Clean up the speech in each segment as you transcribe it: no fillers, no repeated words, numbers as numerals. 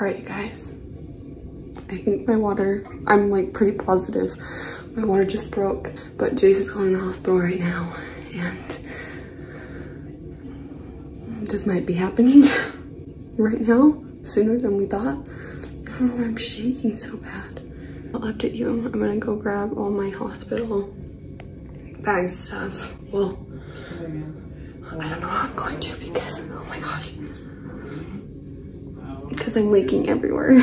All right, you guys, I think my water, I'm like pretty positive my water just broke, but Jace is calling the hospital right now and this might be happening right now, sooner than we thought. I don't know why I'm shaking so bad. I'll update you. I'm gonna go grab all my hospital bag stuff. Well, I don't know how I'm going to because, oh my gosh, because I'm leaking everywhere.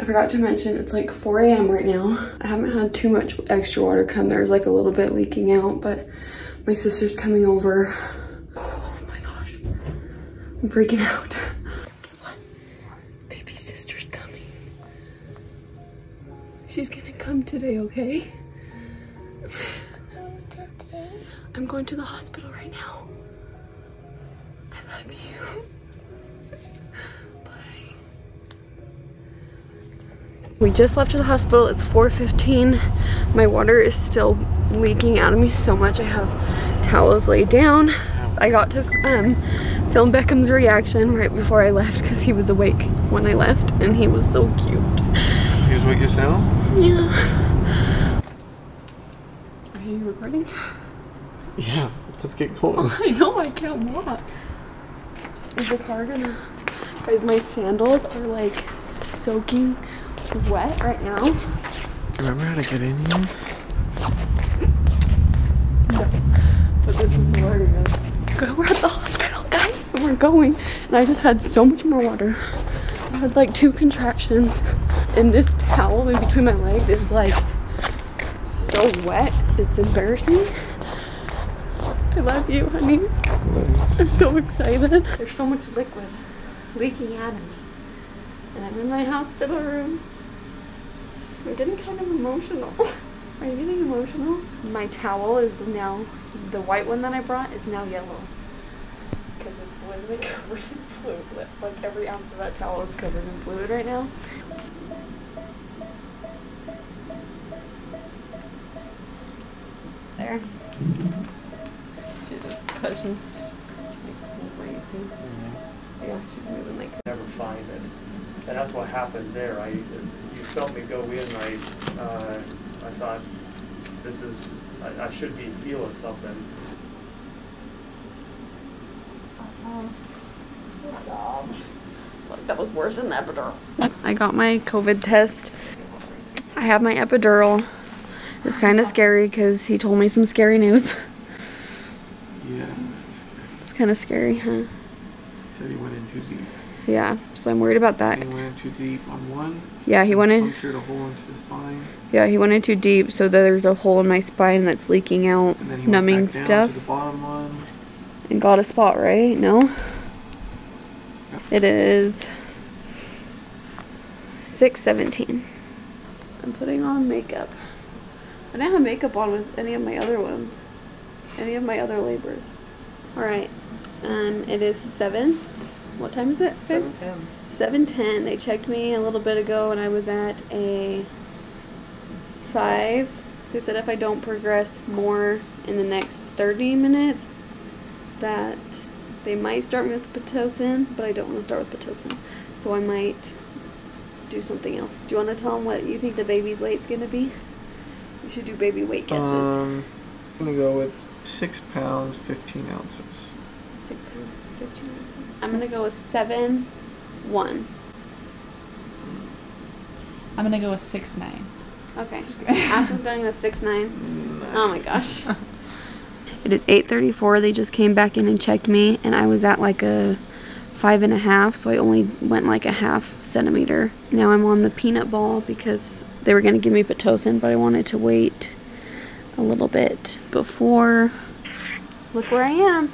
I forgot to mention it's like 4 a.m. right now. I haven't had too much extra water come. There's like a little bit leaking out, but my sister's coming over. Oh my gosh, I'm freaking out. Guess what? Baby sister's coming. She's gonna come today, okay? I'm going to the hospital right now. I love you. Bye. We just left the hospital. It's 4:15. My water is still leaking out of me so much. I have towels laid down. I got to film Beckham's reaction right before I left because he was awake when I left and he was so cute. He was awake yourself? Yeah. Are you recording? Yeah, let's get going. Oh, I know, I can't walk. Is the car gonna... Guys, my sandals are like soaking wet right now. Do you remember how to get in here? No, but this is hilarious. We're at the hospital, guys, and we're going. And I just had so much more water. I had like 2 contractions. And this towel in between my legs is like so wet. It's embarrassing. I love you, honey. Nice. I'm so excited. There's so much liquid leaking out of me. And I'm in my hospital room. I'm getting kind of emotional. Are you getting emotional? My towel is now, the white one that I brought is now yellow. Because it's literally covered in fluid. Like every ounce of that towel is covered in fluid right now. There. She's crazy. Yeah, she's moving like never find it. And that's what happened there. You felt me go in. I thought this is. I should be feeling something. Oh, look, that was worse than the epidural. I got my COVID test. I have my epidural. It's kind of scary because he told me some scary news. Kind of scary, huh? Said he went in too deep. Yeah, so I'm worried about that. He went in too deep on one. Yeah, he went in. Punctured a hole into the spine. Yeah, he went in too deep, so there's a hole in my spine that's leaking out, and then he numbing went back down stuff. To the bottom one. And got a spot, right? No. Yep. It is 6:17. I'm putting on makeup. I didn't have makeup on with any of my other ones, any of my other labors. All right. It is 7. What time is it? 7:10. 7:10. They checked me a little bit ago and I was at a 5. They said if I don't progress more in the next 30 minutes that they might start me with Pitocin, but I don't want to start with Pitocin. So I might do something else. Do you want to tell them what you think the baby's weight's going to be? We should do baby weight guesses. I'm going to go with 6 pounds, 15 ounces. 6 pounds, 15 ounces. I'm going to go with 7.1. I'm going to go with 6.9. Okay. Ashley's going with 6.9. Nice. Oh my gosh. It is 8:34. They just came back in and checked me, and I was at like a 5.5, so I only went like a half centimeter. Now I'm on the peanut ball because they were going to give me Pitocin, but I wanted to wait a little bit before. Look where I am.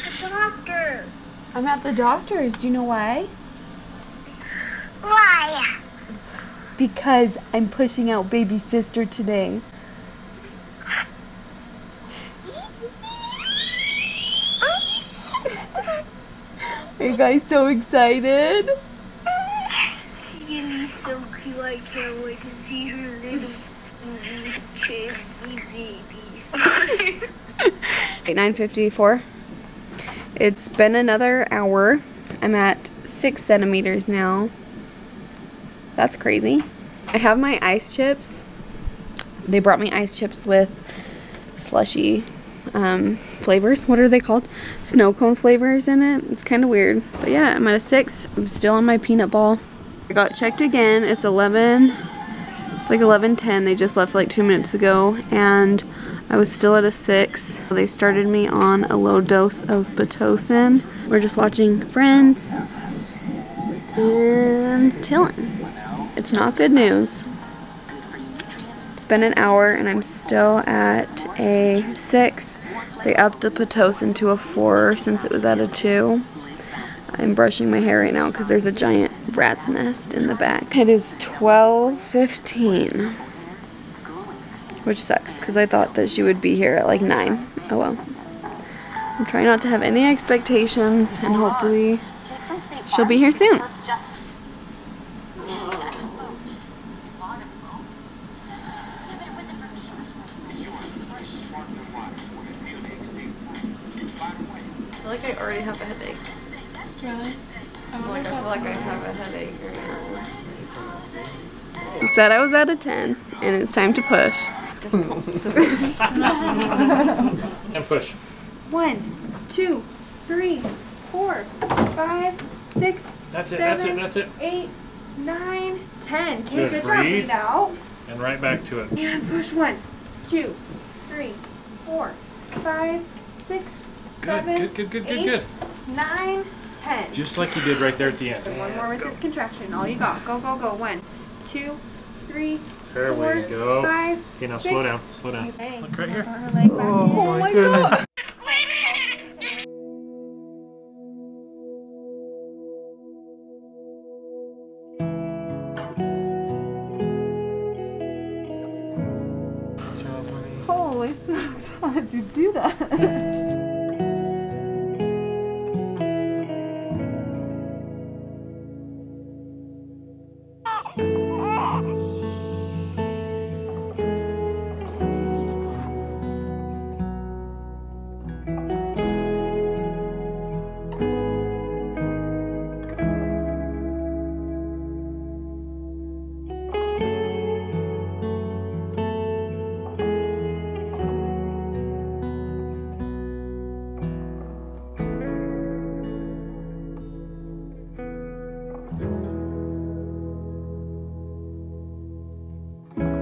I'm at the doctor's. I'm at the doctor's. Do you know why? Why? Because I'm pushing out baby sister today. Are you guys so excited? She's gonna be so cute. I can't wait to see her little. 9:54. It's been another hour. I'm at 6 centimeters now. That's crazy. I have my ice chips. They brought me ice chips with slushy flavors. What are they called? Snow cone flavors in it. It's kind of weird. But yeah, I'm at a 6. I'm still on my peanut ball. I got checked again. It's 11. It's like 11:10. They just left like 2 minutes ago. And I was still at a 6. They started me on a low dose of Pitocin. We're just watching Friends and chilling. It's not good news. It's been an hour and I'm still at a 6. They upped the Pitocin to a 4 since it was at a 2. I'm brushing my hair right now because there's a giant rat's nest in the back. It is 12:15. Which sucks, because I thought that she would be here at like 9. Oh well. I'm trying not to have any expectations, and hopefully she'll be here soon. I feel like I already have a headache. Really? I feel like I have a headache right now. You said I was at a 10, and it's time to push. And push. 1, 2, 3, 4, 5, 6. That's it. Seven, that's it. That's it. 8, 9, 10. Okay, good job. Breathe out. And right back to it. And push. 1, 2, 3, 4, 5, 6, 7. Good, good, good, good, good, good. 9, 10. Just like you did right there at the end. And one more with this contraction. All you got. Go, go, go. 1, 2, 3. There we go. 5, okay, now 6, slow down. Slow down. Okay. Look right here. Oh my goodness. Holy smokes! How did you do that?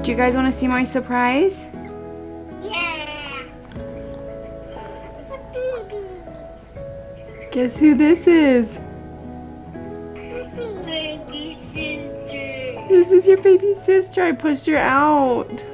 Do you guys want to see my surprise? Yeah! It's a baby! Guess who this is? Baby sister! This is your baby sister! I pushed her out!